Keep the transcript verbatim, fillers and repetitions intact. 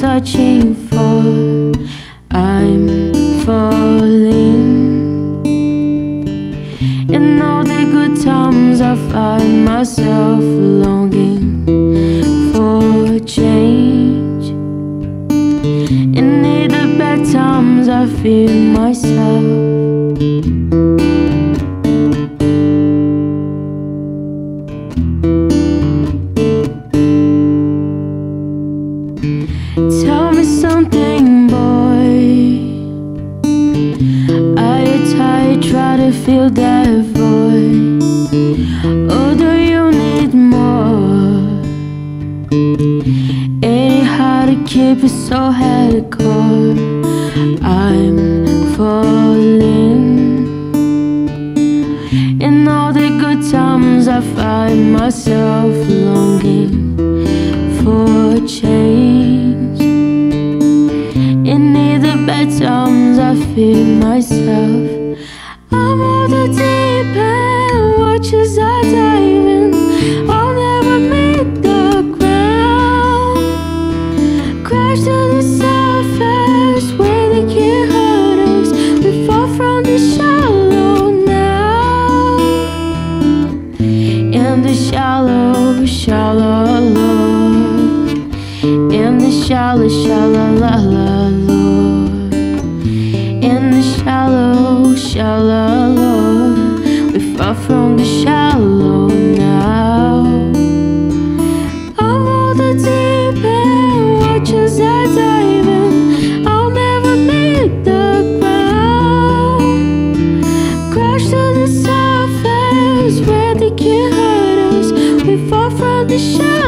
searching for. I'm falling. In all the good times I find myself longing for change. In the bad times I fear myself. Tell me something, boy. Are you tired? Try to fill that void. Or do you need more? Ain't it hard to keep it so hardcore? I'm falling. In all the good times I find myself longing for change. Sometimes I feel myself. I'm on the deep end, watch as I dive in. I'll never meet the ground. Crash to the surface where they can't hurt us. We fall from the shallow now. In the shallow, shallow Lord. In the shallow, shallow la la Lord. Shallow, shallow Lord, we fall from the shallow now. I'm on the deep end, watch as I dive in. I'll never meet the ground. Crash to the surface where they can't hurt us. We fall from the shallow.